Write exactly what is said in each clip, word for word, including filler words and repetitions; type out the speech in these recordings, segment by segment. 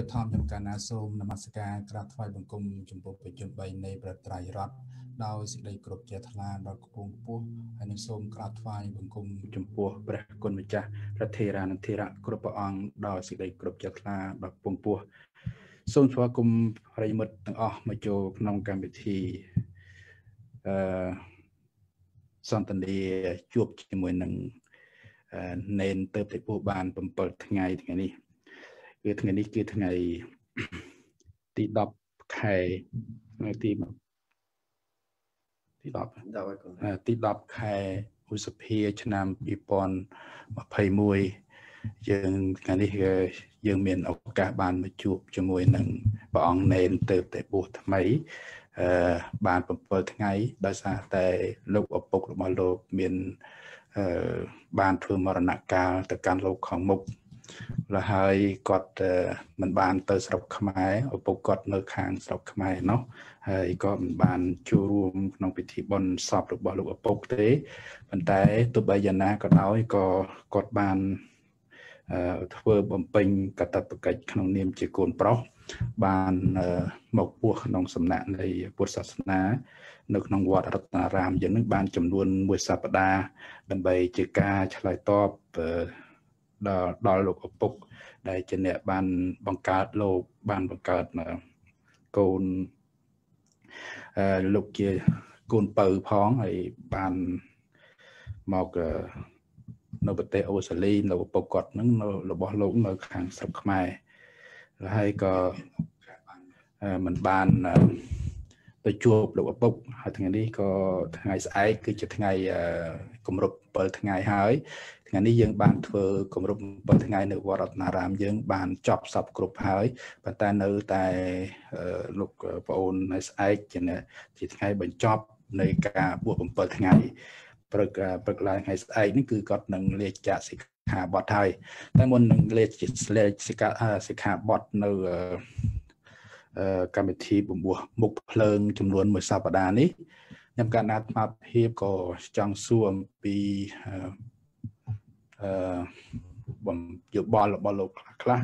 กิดทอมจำการนาซูมนมัสการกราบถวายบังคมจุ่มปุบไปจุ่มไปในประไตรรัตน์ดาวสิริกรบเจตลาดอกกรุงปูอันนี้ซูมกราบถวายบังคมจุ่มปัวประกนวิจารพระเทรานันเทระกรบประอังดาวสิริกรบเจตลาดอกกรุงปูซูมสวัสดิ์กุมพระยมต์ตั้งออกมาโจกนองการพิธีสันตันเดียจวบจีมวยหนึ่งเน้นเติมเต็มผู้บานเปิดทั้งไงทั้งนี้คือทั้งนี้คือทั้งไงตีดอกไข่ตีแบบตีดอกตีดอกไข่อุสเพียชนามปีปอนมาไพ่มวยยังการนี้คือยังเมียนเอากาบานมาจวบจีมวยหนึ่งปองเน้นเติมเต็มผู้ทำไมบานผมเปิดทั้งไงโดยสารแต่โลกอบปกมาโลกเมียนบานเพื่อมรณะกาลแต่การโลกของมุกละหายกดมันบานเตอร์สลับขมายอบปกกดเนื้อคางสลับขมายเนาะไอ้ก็มันบานชูรวมน้องพิธีบอลสอบหรือบอลลูกอบปกเตะปันไตตุบายนะก็เอาไอ้ก็กดบานเพื่อบำเพ็ญกตัตกิจขนมเนียมเจโกนเปราะบานหมกพวกขนมสำนักในพุทธศาสนาในขนมวัดรัตนารามยังนึกบานจำนวนมวยสัปดาห์ดันใบเจกาชลายตอบดอดอลกอบปกได้เจเนบานบังกาดโลกบานบังกาดโกนลูกเจโกนเปิดพ้องไอ้บานหมกนบเตอสลีเราปกตินั่งเราบอลงเราขังสับขมายแล้วให้ก็มันบานไปจวบเราปกทั้งนี้ก็ทั้งไงไอ้คือจะทั้งไงกรมรบเปิดทั้งไงหายทั้งนี้ยังบานเถื่อกรมรบเปิดทั้งไงในวรนารามยังบานจับสับกรุบหายปัตตานีแต่ลูกปอนไอ้จะเนี่ยจะทั้งไงบรรจับในการบวกผมเปิดทั้งไงประกาศประกาศให้ไอ้นี่คือกฎหนึ่งเลขาสิกขาบทไทยแต่มนหนึ่งเลจิตเลสิกาสิกขาบทในการพิธีบวบมุกเพลิงจำนวนหมื่นสัปดาห์นี้ยามการนัดมาเพียบก็จังส่วมปีบ่มหยบบอลบอลลูกคลา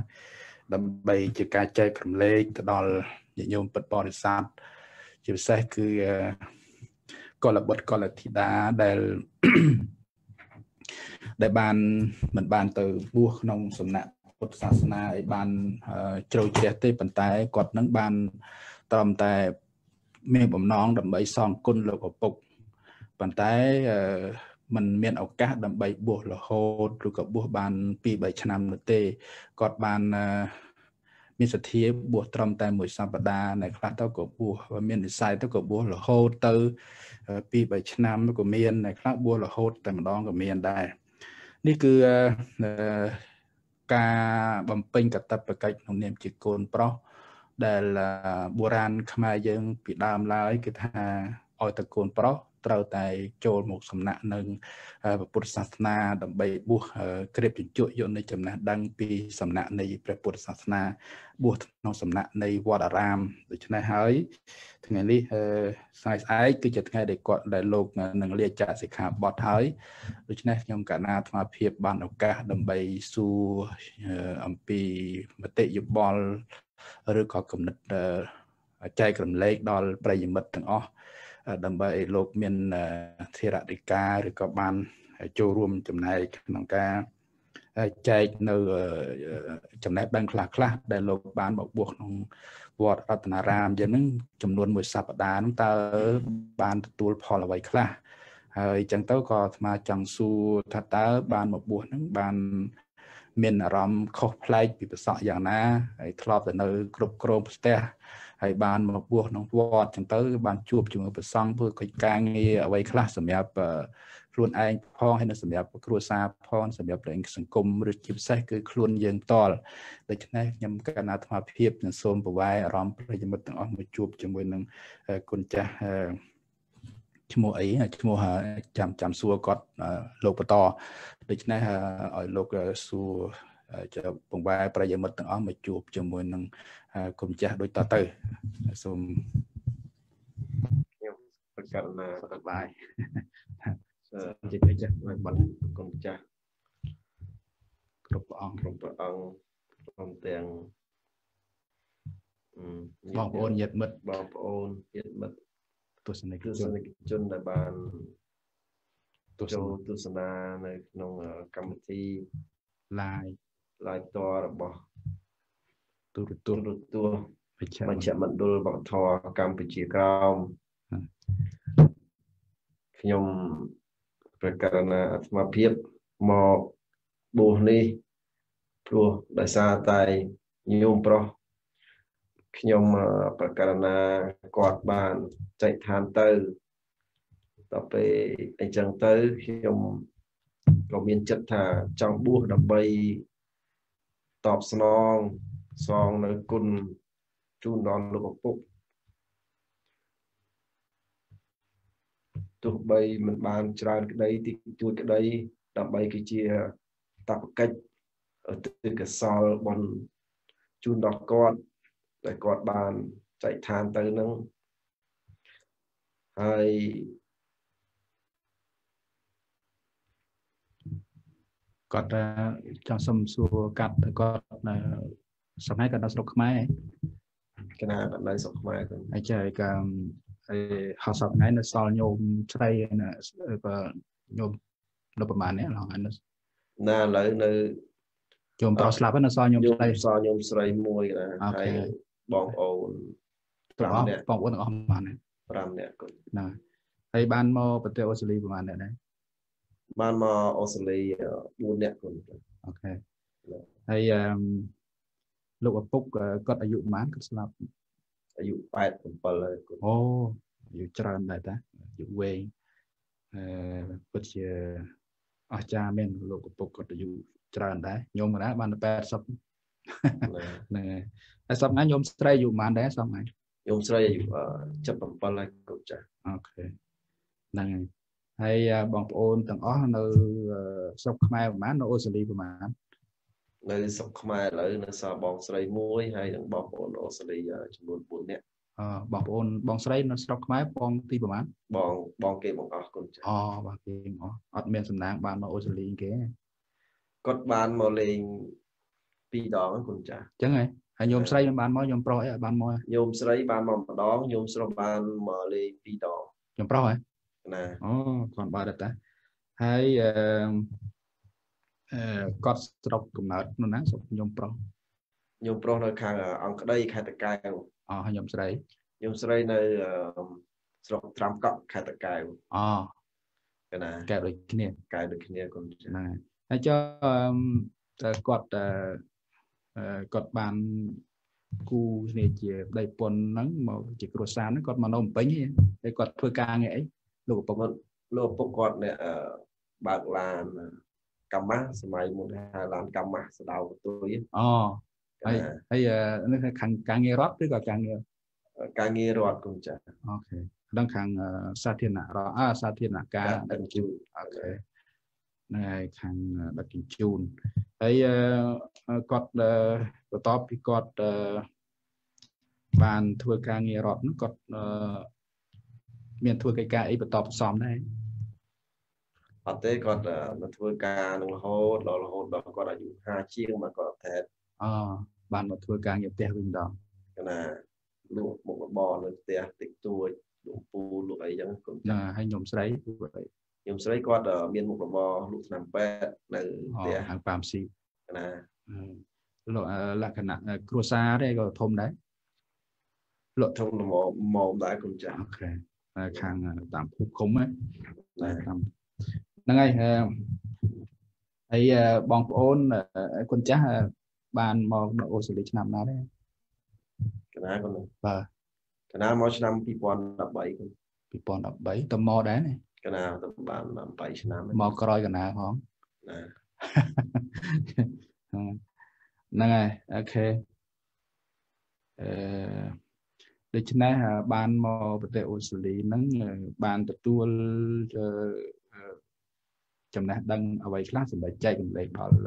ดำไปจิกาใจขมเลตดอลโยมปิดบอลซาดจิบแท้คือก็ระบดก็ระธิดาได้ได้บานเหมือนบานเตอบัวขนมสำนักพุทธศาสนาไอ้บานเจ้าเจติปันไตกดนั่งบานตอมแต่เมียผมน้องดำใบซองกุนหลบปกปันไตมันเมียนเอาแก๊สดำใบบัวหลอโฮดหรือกับบัวบานปีใบชะนำหรือเตกดบานมีสถีบวชตรมแต่หมวยสัปดาห์ในคลาสเท่ากับบัวเมียนใส่เท่ากับบัวหล่อโฮเตอร์ปีใบชะนำกับเมียนในคลาสบัวหล่อโฮแต่มันร้องกับเมียนได้นี่คือการบำเพ็ญกตัปกิจของเนียมจิตโกนเพราะแต่ละโบราณขมายังปิดดามลายกิธาออยตะโกนเพราะเต่าแต่โจรหมกสำนักหนึ่งพุทธศาสนาดำใบบัวเกล็ดจุดจุยในจำนักดังปีสำนักในพระพุทธศาสนาบัวน้องสำนักในวัดอารามโดยเฉพาะหายทั้งนี้สายสายคือจะทั้งได้กอดได้โลกหนึ่งเรียกจ่าสิกขาบทหายโดยเฉพาะยังการนาธมาเพียบบานโอกาดำใบสู่อัมพีมเตยุบอลหรือก่อกำหนดใจกลุ่มเล็กดอลปลายมัดทั้งอ้อดัมเบลโลกเมียนเทระดิกาหรือกับบานโจรวมจำนายน้องกาใจเนื้อจำนายดังคลาคลาได้โลกบานบอกบวกน้องวอดอัตนารามยันนึงจำนวนมวยสัปดาห์น้องตาบานตัวพอละไว้คลาจังเต้าก็มาจังสูทัตตาบานบอกบวกน้องบานเมียนรำคอพลายปีประสาอย่างน่าทลอบแต่เนื้อกรุบกรอบเตะไอ้บานมาบวกน้องวอดจังเตอร์บานจูบจุ่มเอาไปซ่องเพื่อการเงี้ยเอาไว้คลาสสมัยครูนไอ้พ่อให้นักสมัยครูซาพ่อสมัยเปล่งสังคมหรือจิบใส่คือครูนยังต่อเลยฉะนั้นยำการนาธมาเพียบนั่งโซมไปไว้ร้อมประยมตั้งอ้อมมาจูบจมูกหนึ่งคนจะจมูกไอ้จมูกจำจำซัวกอดโลกต่อเลยฉะนั้นอ๋อโลกซัวจะปงไปประยมตั้งอ้อมมาจูบจมูกหนึ่งกลุ่มจะโดยต่อเตอร์ส่วนประการนาสบายจิตใจไม่บันกลุ่มจะกลุ่มปองกลุ่มปองกลุ่มเตียง บอกโอนเหยียดมัดบอกโอนเหยียดมัดตัวสนิทจนในบ้านตัวตัวสนาในนองกรรมธีลายลายตัวหรือบ่ตัวตัวตัวมันจะมันดูบังทอกรรมปิจิกรรมขยมประการนาอัตมาเพียบหมอกบูนีพลัวได้ซาตายยมปรขยมประการนากอดบานใจทานเตอร์ต่อไปไอ้จังเตอร์ขยมก็มีจัตตาจังบูดับใบตอบสนองสองในกุลจูนนอนลูกปุกตัวใบมันบานจรานกระไดติดจูดกระไดดับใบกิจตับกัดติดกระซอลบนจูนดอกกอดแต่กอดบานใจทานเตอร์นั่งไอก็จะสมสู่กัดก็สมัยกันเราสกไม้กันนะแบบไรสกไม้กันไอ้ใจกับไอ้หาสับไงน่ะสอนโยมใช่น่ะก็โยมเราประมาณนี้เราอันนั้นน่าเลยในโยมต่อสลับน่ะสอนโยมใช่สอนโยมใช่มวยนะไอ้บองโอนปรามเนี่ยบองโอนออกมาเนี่ยปรามเนี่ยก็นะไอ้บ้านมอประเทศออสเตรเลียประมาณนี้บ้านมาออสเตรเลียบูนเนี่ยคนโอเคไอ้ลูกอปุ๊กก็อายุมันก็สลับอายุแปดผมไปเลยโอ้อายุจรานได้แต่อายุเวงเอ่อปัจเจอาจารย์เมนลูกอปุ๊กก็อายุจรานได้โยมนะบ้านแปดสับเนี่ยไอ้สับนั้นโยมใส่อยู่มันได้สับไหมโยมใส่อยู่จับผมไปเลยก็จะโอเคนั่นไงให้บองโอนต่างอ๋อในสกมาประมาณในออสเตรเลียประมาณในสกมาเลยในสาบองสไลมวยให้ต่างบองโอนออสเตรเลียจำนวนปุ่นเนี่ยบองโอนบองสไลในสกมาบองตีประมาณบองบองเก็บบองอ๋อคนอ๋อบองเก็บอ๋ออัดเมียนสำนักบ้านมาออสเตรเลียเก๋กดบ้านมาเลงปีดองคนจ้าจังไงให้โยมสไลบ้านมอยโยมปล่อยบ้านมอยโยมสไลบ้านมาดองโยมสไลบ้านมาเลงปีดองโยมปล่อยอ๋อก่อนบาดแต่ให้กอดสต็อกกำเนิดนั่นนะสมยมโปรยมโปรในคางอังกฤษขาตะกายอ๋อยมสไลยมสไลในสต็อกทรัมป์ก็ขาตะกายอ๋อก็นะกายโดยขี้เนียกายโดยขี้เนียคนนะให้เจ้ากอดกอดบานกูเนี่ยเจ็บได้ปนนั่งมาเจ็บกระสานนั่งกอดมาโน้มไปนี่ไอ้กอดเพื่อกางไงโลกปกโลกปกอดเนี่ยบางลานกรรมะสมัยมุนหาลานกรรมะสดาวตัวนี้อ๋อไอ้ไอ้นั่นคือขังการเงยรอดหรือกับการเงยการเงยรอดกุญแจโอเคดังขังสาธิตนะรออาสาธิตนะการดักจูนโอเคในขังดักจูนไอ้กอดประตอบพี่กอดบานทัวการเงยรอดนั่นกอดเมียนทัวร์ไกลๆไอ้ประตอบซ้อมได้ปัตเต้ก่อนมาทัวร์การลงโหดลงโหดบางก่อนอายุห้าเชี่ยงมาก่อนแทนอ๋อบานมาทัวร์การเงียบเตี้ยวิ่งดองขนาดลูกบกบอลเลยเตี้ยติดตัวลูกปูลูกไอ้ยังน่าให้ยมสไลด์ยมสไลด์ก่อนเมียนบกบอลลูกน้ำแปดหนึ่งเตี้ยหางปามซีขนาดแล้วลักษณะครัวซาได้ก็ทมได้หลอดทมหมอหมอได้คุณจ๋าโอเคคางตามภูมิคุ้มไหมนั่นไงไอ้บองโอนคนจ้าบานมองโอสิริชนามนาได้คณะคนหนึ่งคณะมอชนามปีปอนดับใบปีปอนดับใบตมอได้เนี่ยคณะตบานดับใบชนามมอกรอยคณะของนั่นไงโอเคโดยฉะนั้นบานมอประเทศออสเตรเลียนั้นบานตัดตัวจำนะดังเอาไว้คลาสสบายใจกันเลยพอเ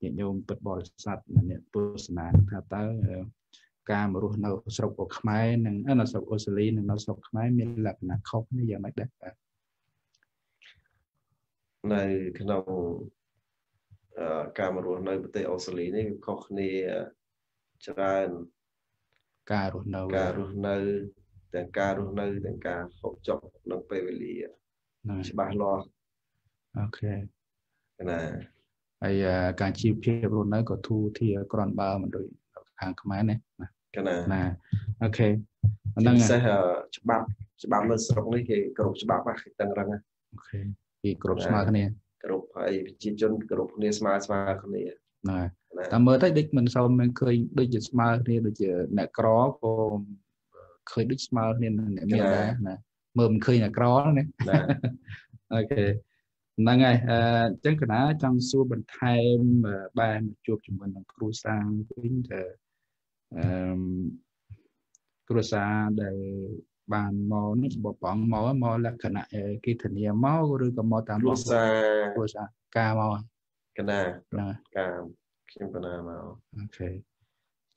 นี่ยโยมเปิดบริษัทเนี่ยโฆษณาถ้าเต้การมารู้เราสรุปออกมาหนึ่งเราสรุปออสเตรเลียหนึ่งเราสรุปมามีหลักนะเขาไม่ยอมได้ในขนมการมารู้ในประเทศออสเตรเลียนี่เขาเนี่ยจะได้ การรุนเอาการรุนเอาแต่การรุนเอาแต่การขบจบนักไปเวลีฉบับรอโอเคนะไอการชีพเพียบรุนเอาก็ทูที่กรอนบ้ามันโดยทางขมายเนี่ยนะนะโอเคมันนั่งใช่เหรอฉบับฉบับเมื่อสองนี่คือกรุบฉบับว่าต่างกันนะโอเคคือกรุบสมาคนนี้กรุบไอจีจนกรุบคนนี้สมาสมาคนนี้นะแต่เมื่อถ้าเด็กมันสาวมันเคยได้ยินสมาคนนี้ได้ยินหนักกรอบผมเคยได้สมาคนนี้หนักเมียนะเมื่อมันเคยหนักกรอบเนี่ยโอเคนั่งไงจังก็นะจังสู้บนไทยบ้านจูบจุ่มบนครูสร้างวิ่งเถอะกรุษาได้บานมอนี่บ่ปองมอมอลักษณะกิจเนียมอหรือกับมอตามกรุษากรุษากามอกันนะกามเข้มกันนะมอโอเค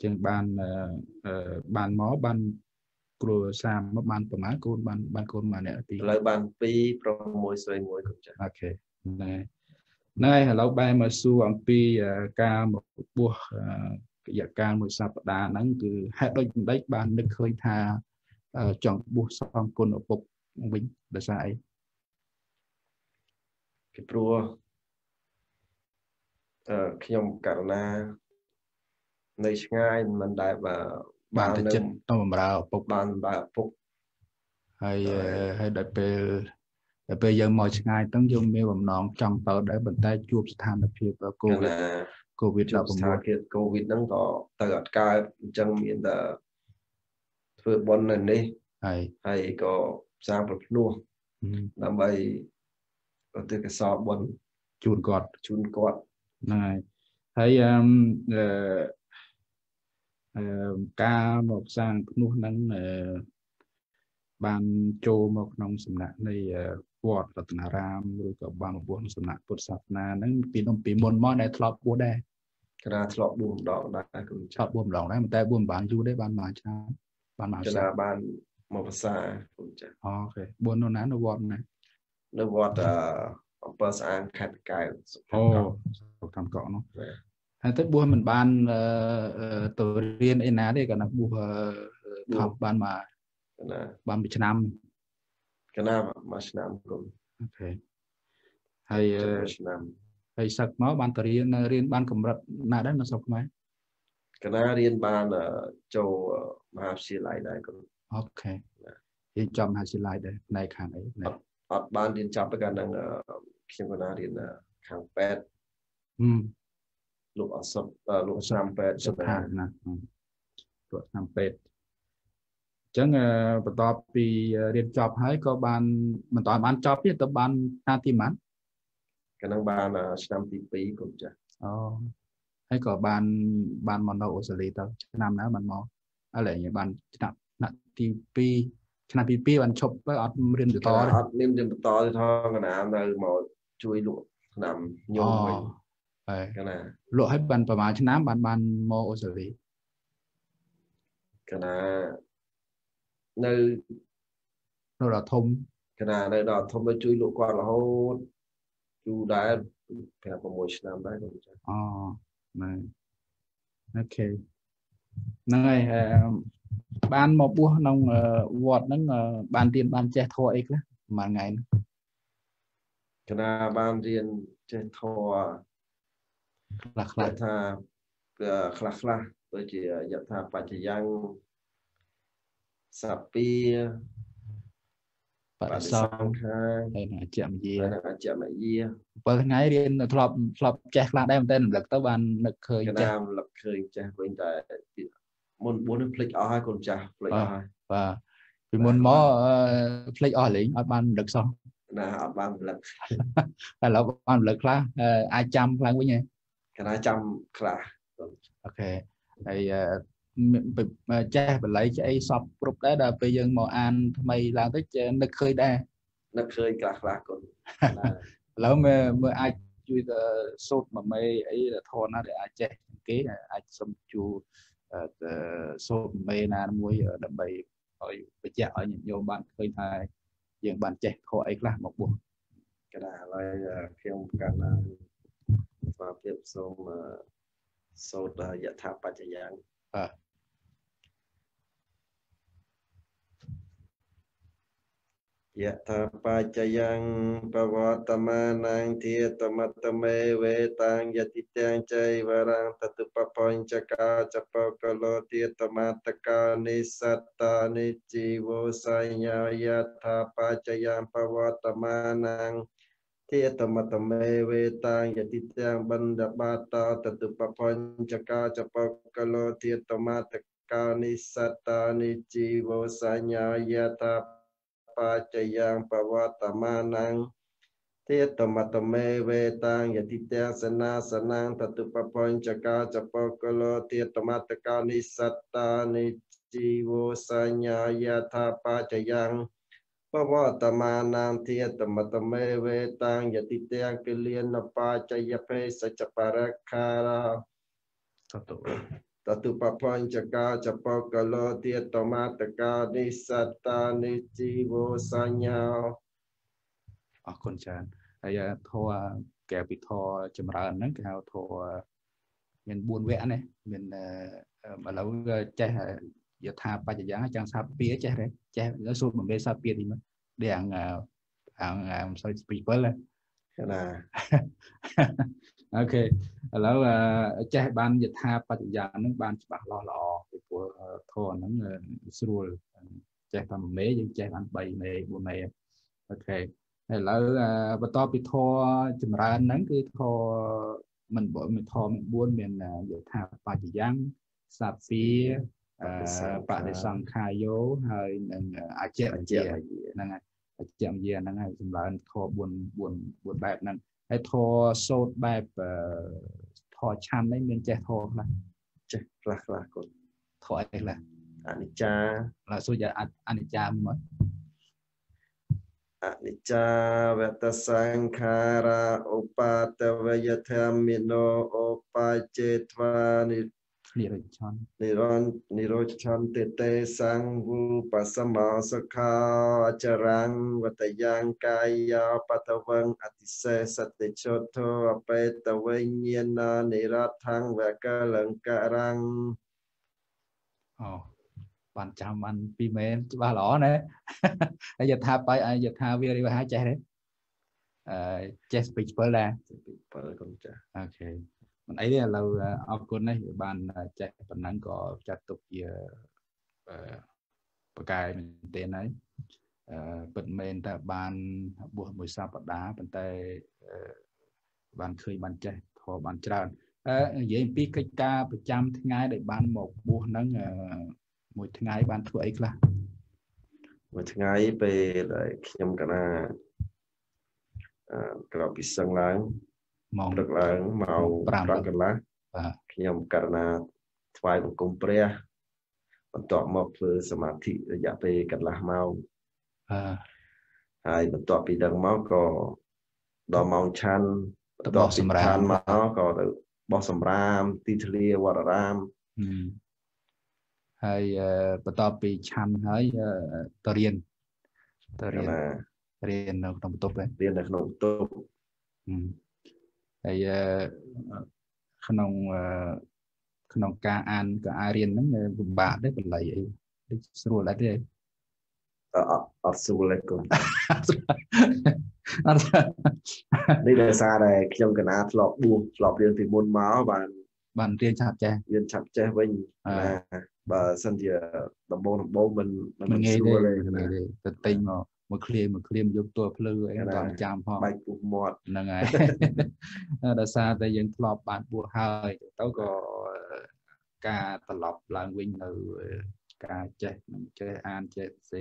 จึงบานบานมอบานกรุษามาบานประมาณกูบานบานกูมาเนี่ยปีเลยบานปีโปรโมยสวยมวยกุญแจโอเคนี่นี่เราไปมาสู่อันปีกามบัวอยากการมือสัปดาห์นั้นคือให้เราได้บานนึกเคยทาจังบุษองกุลอภพวิ่งภาษาไอ้พี่ปลัวขยมกาลาในช่างมันได้แบบบานจิตต้องมาเราปกบานแบบปกให้ให้ได้ไปแต่ไปยังมอชง่ายต้องยมเมียผมน้องจังเตอได้บรรทัดจูบสถานเพียบแล้วโควิดโควิดเราผมว่าโควิดนั่งต่อตลอดกายจังมีแต่เพื่อบอลนั่นนี่ให้ก็สร้างประพนุ่งนำไปเราเตะกระสอบบอลจูนกอดจูนกอดนายให้การบอกสร้างประพนุ่งนั้นบางโจมอกน้องสำนักในวอดรัตนารามหรือกับบางบุญสำนักพุทธศาสนานั้นปีนอมปีมนมอในทลอบบัวได้กระดาทลอบบุญดอกได้ทลอบบุญดอกได้มันแต่บุญบางอยู่ได้บางหมาช้าบางหมาช้าบางมอภาษาคุณจะโอเคบุญโน่นนั้นในวอดนะในวอดอ่าอำเภอสางขัดกายโอ้ทำเกาะเนาะให้แต่บุญมันบางตัวเรียนไอ้นาได้กันนะบุญทอบบางมาบางปีชนามก็น่ามาชนามกลุ่มโอเคให้ให้สักหม้อบางตรีนเรียนบางกลุ่มรัฐน่าได้มาสักไหมก็น่าเรียนบางโจมหาวิทยาลัยได้กลุ่มโอเคเรียนจบมหาวิทยาลัยได้ในข้างไหนอดบางเรียนจบประการดังเขียนก็น่าเรียนข้างแปดลูกอัศว์ลูกอัศว์แปดสุดท้ายนะลูกอัศว์แปดจังประตอบปีเรียนจอบให้ก็บานมันต่อยบานจอบที่ตะบานนาทีมันกันนั่งบานชนามตีปีกลุ่มจ้ะอ๋อให้ก็บานบานมอนโนอุสลีต่อชนามนะมันมออะไรอย่างเงี้ยบานชนามนาทีปีชนามตีปีบานชบแล้วอัดเรียนต่ออัดเรียนต่อที่ท้องกันนะเราหมอช่วยหลุดนำโยงไปกันนะหลุดให้บานประมาณชนามบานบานมออุสลีกันนะในเราทมขณะในเราทมไปช่วยลูกกว่าเราดูได้แผนประมวลชนะได้ก็ไม่ใช่อ๋อไม่โอเคนั่นไงบ้านหมอบัวน้องวอดนั่งบ้านเรียนบ้านแจทออีกแล้วมาไงขณะบ้านเรียนแจทอคลักคลักท่าคลักคลักโดยที่ยถาปัจจยังสับเปียปฏิสังขารในหน้าเจียมเยี่ยหน้าเจียมเยี่ยเปิดไงเรียนทลอบทลอบแจกลาได้มันเต้นหลักตะวันหลักเคยแจกหลักเคยแจกเป็นแต่มันบุญพลิกอ้อยคนจ้าพลิกอ้อยว่าเป็นมันหม้อพลิกอ้อยหลิงอัดบันหลักสองนะอัดบันหลักแต่เราอัดหลักคลาอาจำคลาไว้ไงการอาจำคลาโอเคไอแจ้ไปไหลใจสอบกรุบได้แต่ไปยังหมออันทำไมเราได้เจอนักเคยได้นักเคยกลากลากคนแล้วเมื่อเมื่อไอ้จุดสุดมาไม่ไอ้ทอนนะเดี๋ยวไอ้แจ้เก๋ไอ้สมจูสุดไม่นานมวยดับไปไปแจ้เอาอย่างโยมบ้านเคยทายอย่างบ้านแจ้ขอไอ้กลากหมกบัวกระดาษอะไรเพียงการมาเพียบส่งสุดยถาปัจจยัง ยะถาปัจจยังปวัตมานังเทตมัตเมเวตังยติเตงใจวรังตตุปปัญจกาจปกโลเทตมัตกานิสัตตานิจิโวสัญญายะถาปัจจยังปวัตมานังเทตมัตเมเวตังยติเตงบันดาบาตาตตุปปัญจกาจปกโลเทตมัตกานิสัตตานิจิโวสัญญายะถาปัจจยังปวัตมานังเทตมัตเมเวตังยติเตสนาสนังตตุปปัญจกาจปกโลเทตมัตกานิสัตตานิจิโวสัญญายะถาปัจจยังปวัตมานังเทตมัตเมเวตังยติเตกิเลนปัจจยเพสจปรคาราตตุปปัญจกาจปกโลเทตมัตกานิสัตตานิจิโวสัญญาอ๋อคนชานอายะทวาแก่ปิทอจำรานั่งแก่ทวาเหมือนบุญแหวนเนี่ยเหมือนมาแล้วก็ใจยะถาปัจจยังจังสาเปียใจเลยใจแล้วสูตรมันเป็นสาเปียดีมั้ยเดี๋ยงอ่างอ่างสายปีเปิ้ลเลยนะโอเคแล้วแจ้บ้านยธาปัจจยานึกบ้านฉบับหล่อๆที่พวกทอนั้นสรุปแจ้ทำเมย์ยังแจ้บ้านใบเมย์บัวเมย์โอเคแล้วพอต่อไปทอจำรานั้นคือทอมันบ่มันทอมันบ้วนเป็นยธาปัจจยังสาฟีปฏิสังขายโยเฮยอาเจียอาเจียนั่นไงอาเจียอาเจียนั่นไงจำรานั้นทอบุญบุญบุญแบบนั้นไอ้ทอโซดแบบทอชันได้เป็นแจทอละแจละละกดทออะไรละอนิจจาละสุยาอนิจจามั้ยอนิจจาเวทสังขาราอุปาทวยธรรมิโนอุปาเจตวานินิโรชันนิรนนิโรชันเตเตสังวูปัสสมาสขาวอจรังวัตยังกายาปัตวังอติเสสติโชโทอเปตเวเยนานิรัตถังเวกะลังกะรังอ๋อปัญจมันปีเมนว่าหล่อเนี่ยอายะธาไปอายะธาวิริวะหายใจเลยเอ่อเจสปิเปอร์แล้วเปอร์ก็จะโอเคมันไอ้เนี่ยเราเอาคนในบ้านใจปันนั้นก็จัดตกเกี่ยวประกายมันเต้นนั้นเปิดเมนแต่บ้านบัวมวยซาปดาเป็นแต่บ้านเคยบ้านใจพอบ้านจราอย่างปีกิจการประจำทั้งไงได้บ้านหมกบัวนั้นมวยทั้งไงบ้านถั่วอีกละมวยทั้งไงไปได้ยำกันนะกลับไปสังหลังมองดักหลังเมาปรางกันละขยำการนาทวายของกลุ่มเปรี้ยมันตอบมาเพื่อสมาธิระยะไปกันละเมาไอ้มันตอบปีดังเมาก็ดอมเมาชันตอบสิมรานเมาก็บอกสมรามตีทะเลวรรามไอ้มันตอบปีชันไอ้ตะเรียนตะเรียนเรียนในขนมตุ๊บเลยเรียนในขนมตุ๊บไอ้ขนมขนมกาอันกับอาเรียนนั้นเนี่ยบาทได้เป็นไรไอ้สรุปแล้วได้อ๋ออัดสูบเลยก่อนนี่เดี๋ยวซาได้เขียนกันนะหลอกบูหลอกเรียนติมนม้าบานบานเรียนฉับแจ้เรียนฉับแจ้ไว้บาสันเดียดับโบดับโบมันมันง่ายเลยแต่ติงอ่ะมาเคลียร์มาเคลียร์ยกตัวเพลือไอ้ตอนจามพอไปปลุกหมดนั่งไงดาซาแต่ยังตลอดบาดบวกหายเต้าก็การตลอดหลังวิ่งหรือการเจ็บเจ็บอ่านเจ็บเส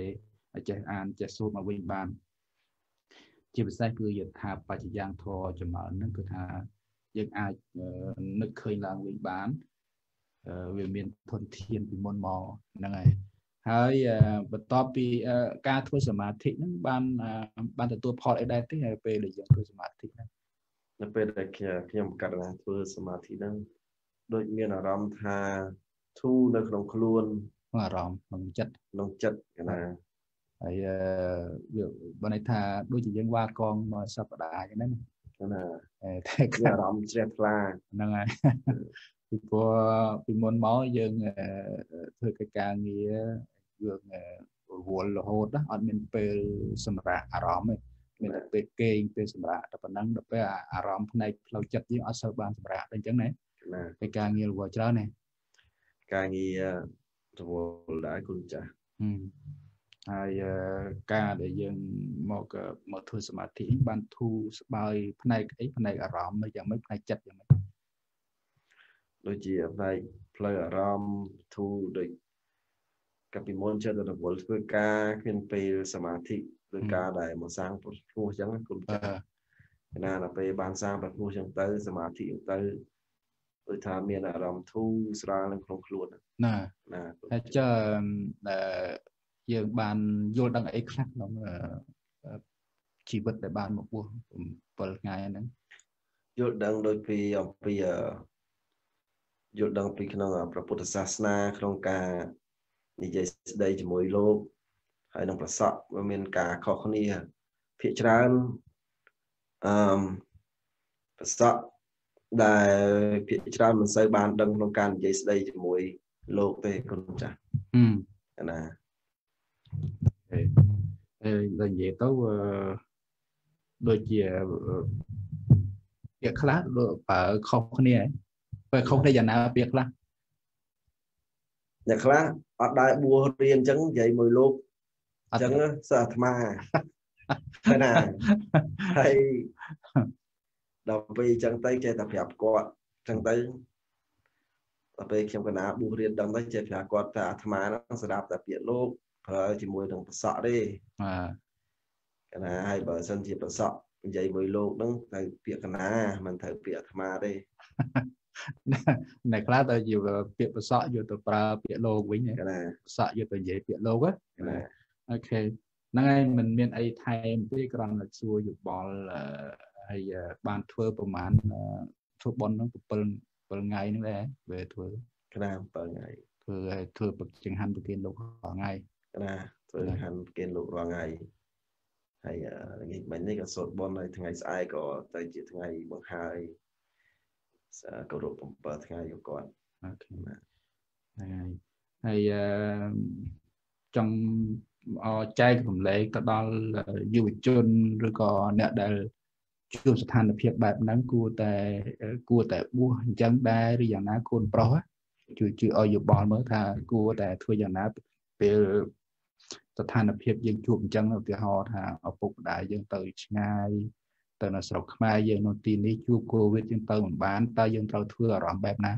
เจ็บอ่านเจ็บสู้มาวิ่งบานที่เป็นไส้คือยึดหาปัจจัยยังทอจำมันนั่นคือหายึดอานึกเคยหลังวิ่งบานเวียนเมียนทนเทียนเป็นมนมอนั่งไงเฮ้ยประตอบปีการทวนสมาธินั้นบ้านบ้านแต่ตัวพอได้ที่ไหนไปเลยยังทวนสมาธินั้นนั่นเป็นอะไรเกี่ยวกับยมการทวนสมาธินั้นโดยมีอารมณ์ทาทูในขนมขลุ่นอารมณ์ลงจัดลงจัดกันนะไอ้เรื่องบรรยากาศด้วยจิตยังว่ากองมาสัปดาห์อย่างนั้นนั่นน่ะแต่ก็อารมณ์เสียพลาดนั่นไงที่พอเป็นมนต์หมอยังเธอการเงี้ยเรื่อง วัวละหดนะอันเป็นเป็นสมรอารมณ์เลยเป็นเป็นเก่งเป็นสมรแต่ปนังแต่เป็นอารมณ์ในเราจัดยิ่งอัศบานสมรเป็นจังไหนเป็นการเงียบวัวเจ้าเนี่ยการเงียบวัวได้คุณจ๋าไอ้การเดี๋ยวยังมองกับมองทุสมาธิบานทุสบายภายในไอ้ภายในอารมณ์ยังไม่ภายในจัดยังไม่โดยจีอะไรเพลอารมณ์ทุโดยกับพิมพ์เชื่อตัวบุญคือการขึ้นไปสมาธิหรือการได้มาสร้างปัจจุบันจังคุณจ๋าน่าจะไปบานสร้างปัจจุบันจังเตอสมาธิเตออุทามีอารมณ์ทุสร้างเรื่องคลองคลวนน่ะน่ะถ้าจะยังบานโยดังไอ้คลักน้องชีวิตแต่บานมาบัวเปิดไงนั้นโยดังโดยปีเอาปีโยดังปีขนมพระพุทธศาสนาขนมกาในใจได้จมวยโลกให้น้องประสบว่าเมียนกาขอคนนี้พิจารณาประสบได้พิจารณามันใส่บานดังขนมกาในใจได้จมวยโลกไปคนจ้ะอืมนะlà vậy tao đôi chị việc khác rồi phải không cái này phải không đây giờ nào việc khác việc khác ở đại bùa riêng trắng vậy mười lúc trắng sợ mà thế nào hay đầu về trắng tay chơi tập hiệp quạt trắng tay tập về trong cái nào bùa riêng đồng tay chơi hiệp quạt sợ mà nó sẽ đạp tập biệt lúcเออจมูกต้องประสาดิกันนะให้บริษัทที่ประสาใจมวยโลกต้องใส่เปียกนะมันใส่เปียกธรรมะดิในคลาสเราอยู่เปียกประสาอยู่ตัวปลาเปียกโลกวิ่งเนี่ยกันนะประสาอยู่ตัวเย่เปียกโลกอ่ะโอเคนั่นไงมันเป็นไอ้ไทยที่กำลังชัวอยู่บอลไอ้บานทัวร์ประมาณทัวร์บอลต้องเปิดเปิดไงนั่นแหละเวทัวร์กันนะเปิดไงทัวร์ทัวร์ปักจังหันปักเทียนโลกของไงนะตัวหันเกณฑ์ลูกว่าไงให้อย่างนี้มันนี่ก็สดบนเลยทั้งไงสายก็ใจจิตทั้งไงบางไฮกระโดดผมเปิดทั้งไงอยู่ก่อนให้จังใจผมเลยก็ตอนอยู่จนหรือก็เนี่ยได้ช่วงสถานเพียบแบบนั้นกูแต่กูแต่บัวจังได้หรืออย่างนั้นคนเพราะจู่จู่เอาอยู่บอลเมื่อท่ากูแต่ทัวอย่างนั้นเป็นสถานเพียบยังช่วงจังเราที่หอทางเอาปกได้ยังเตยง่ายเตยน่าสลบขมายยังนนทีนี้ช่วงโควิดยังเตยเหมือนบ้านเตยยังเราเทื่อร้อนแบบนั้น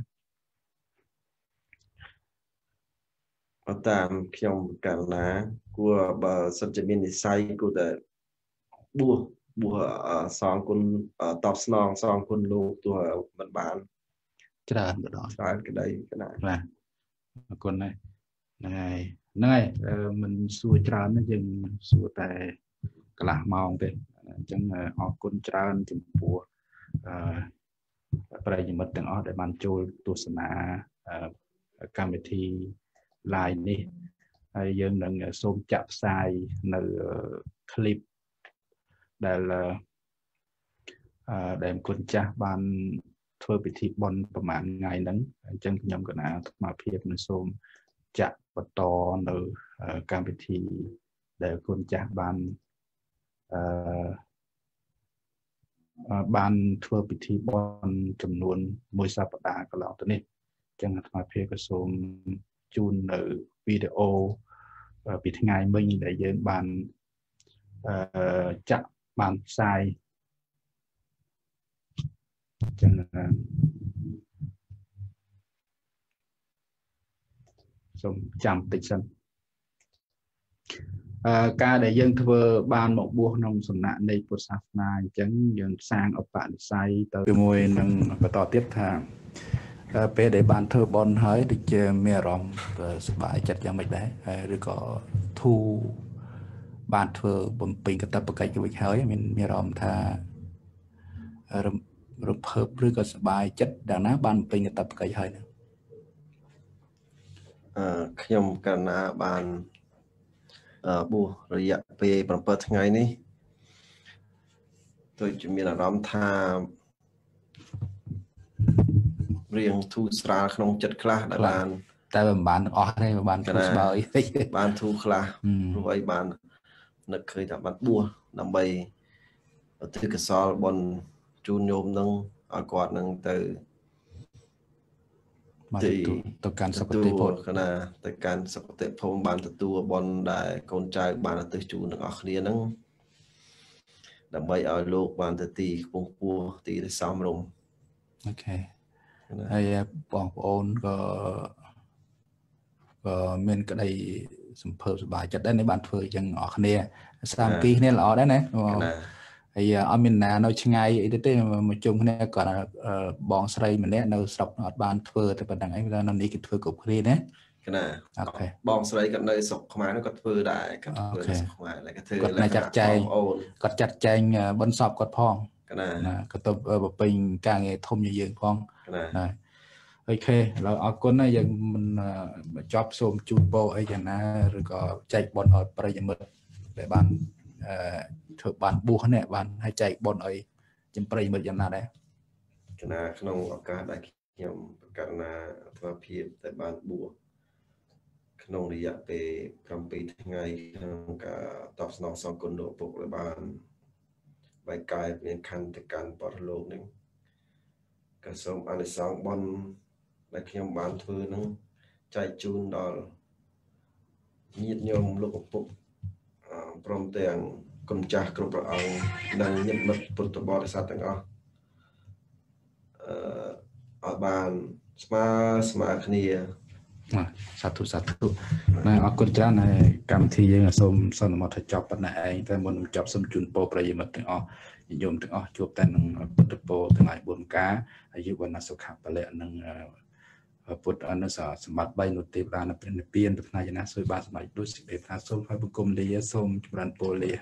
เอาตามเขียงกันนะกูบะสัจจะมีนิสัยกูแต่บัวบัวสองคนตอบสนองสองคนลูกตัวมันบ้านกระดานกระดานกระดานกระไดกระดานนะคนไหนไงนั่นไงมันสัวจานนั่นยังสัวแต่กระหล่ำมองไปจังออกคนจานจมปัวอะไรอย่างมันต่างออกแต่มันโจตัวสนาการเวทีลายนี่ยังหนึ่งโซมจับสายในคลิปแต่ละแต่คนจ้าบานเทอร์ปิธีบอลประมาณไงนั้นจังยำกันนะมาเพียบในโซมจะประตอนหรือการพิธีเดี๋ยวคุณจะบานบานทัวร์พิธีบอลจำนวนมวยซาปดาก็แล้วตอนนี้จังหวัดมาเพกระทรวงจูนหรือวิดีโอปิดงานไม่ได้เยินบานจะบานทรายจังจำติดสันการได้ยังเทอบานหมกบัวนมสนะในปุษาสนาจังยังสร้างอุปนิสัยต่อมวยนั่งต่อเทียบทางไปได้บานเทอบอลหายได้เจอเมรอมสบายจัดยังไม่ได้หรือก็ทูบานเทอบนปิงกระตับประกายอยู่หายมันเมรอมท่ารำรำเพิบหรือก็สบายจัดดังนั้นบานปิงกระตับประกายหายขยมกันนะบานบุรีเปย์เปิดไงนี่ตัวจะมีอารมณ์ทางเรียงทูสราขนมจัดคลาดบาน แต่แบบบ้านอ๋อได้บ้านทุกสบายบ้านทุกคลาเพราะไอ้บ้านนึกเคยแต่บ้านบัวนำไปที่กระสอบบนจูนโยมนึงอากาศนึงแต่ที่ต่อการสกัดเตะพลขณะแต่การสกัดเตะพลบ้านตัวบนได้คนใจบ้านตัวจูนนึงออกเรียนนึงนำไปเอาลูกบ้านตีปงปัวตีได้สามรมโอเคไอ้ปองโอนก็ก็เมื่อก็ได้สัมผัสสบายจัดได้ในบ้านเพื่อยังออกเนี่ยสามปีเนี่ยเราได้นะไอ้อามินนาเราช่างไงไอ้เต้มาจมเนี่ยก่อนบองสไลเหมือนเนี่ยเราสอบออกบ้านเพื่อแต่ปัญหาไอ้เวลาเราหนีกับเพื่อกับคดีเนี่ยกันนะบองสไลกับในศกขมาแล้วก็เพื่อได้กับเพื่อศกขมาแล้วก็เธอกดในจัดใจกดจัดใจบนสอบกดพองกันนะก็ตัวแบบเป็นการเงยทมเยอะๆพองนะโอเคเราเอาคนนะอย่างมันจ็อบสมจูโบไอ้อย่างนะหรือก็ใจบอลออกประยมดแต่บ้านเถอะบ้านบัวเนี่ยบ้านให้ใจบอลไอ้จำประยมดอย่างนั้นได้ขณะขนมอากาศได้เกี่ยวกับนาทวารเพียบแต่บ้านบัวขนมระยะไปกำปีทั้งไงทางการตอบสนองสองคนโดดปกเลยบ้านใบกายเป็นคันแต่การปลอดโลกนึงกระทรวงอันสองบอลและเขียนบ้านเธอนั่งใจจูนดอลยิบยมลูกปุ๊บพร้อมแต่งกุญแจกรุบเอาดังยิบมัดปุตตบริษัทต่างอ่ะเอาบ้านสมาสมาคณีสาธุสาธุในอกุญแจในกรรมที่ยังสมสนมทจับปัญหาแต่บนจับสมจุนโปประยิมต่างอ่ะโยมถึงอ๋อจบแต่หนึ่งปุถุโปทั้งหลายบุญกาอายุวันสุขะไปเลยหนึ่งปุถุอนุสาสมบัติใบหนุติปราณเป็นเปลี่ยนเป็นนายนะสวยบาสมัยดุสิเดชนาสมพระบุกรมเลียสมจุรันโปเลีย